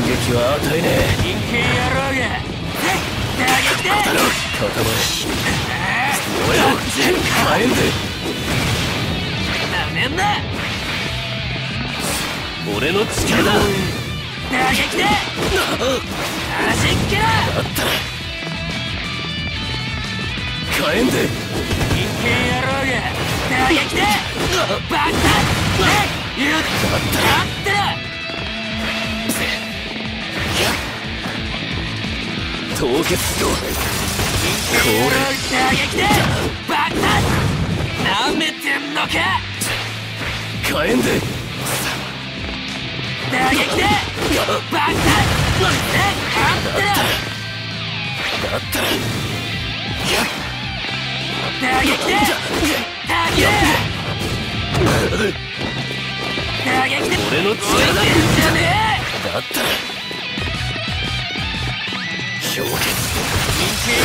撃は与えねえ。人間野郎が刀を固めお前を変えんぜ。なめんな、俺の力だ。打撃だ、足っけだ。だったら変えんぜ。人間野郎が打撃だ。バカだったら凍結しろ。これバカなめてんのか。変えんで打撃でバカだったら打撃で打撃で俺の力だ。だったらこれ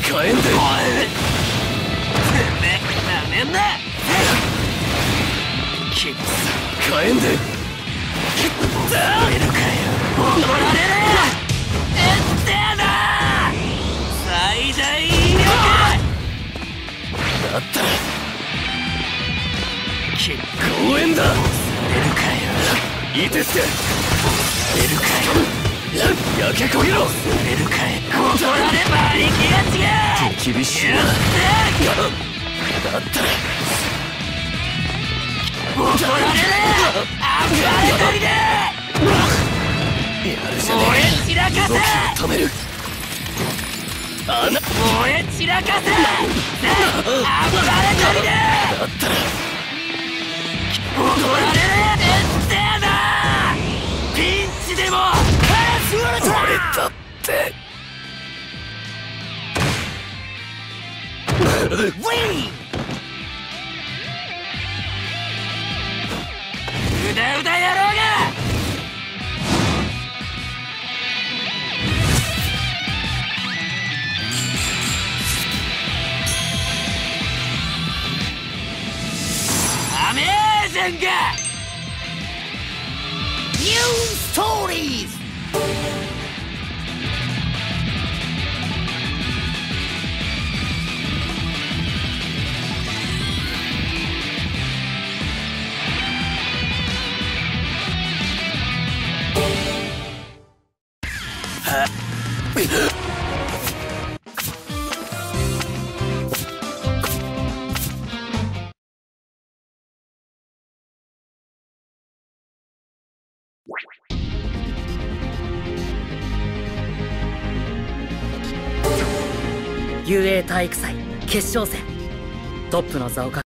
変えんで。変えんで。俺のかよ。戻られる。えってな。最大威力。だったら。公園だ。戻れるかよ。いいですか。戻れるかよ。焼け焦げろ。寝るかい。戻られば生きが違う。厳しいな。だったら戻られる。暴れとりだ。やるじゃねえ。俺散らかせ。動きを止める。俺散らかせ。暴れとりだ。だったら戻られる。えってな。ピンチでも俺だってウィンうだうだ野郎がアメージングニューストーリーズ。雄英体育祭決勝戦トップの座をかけ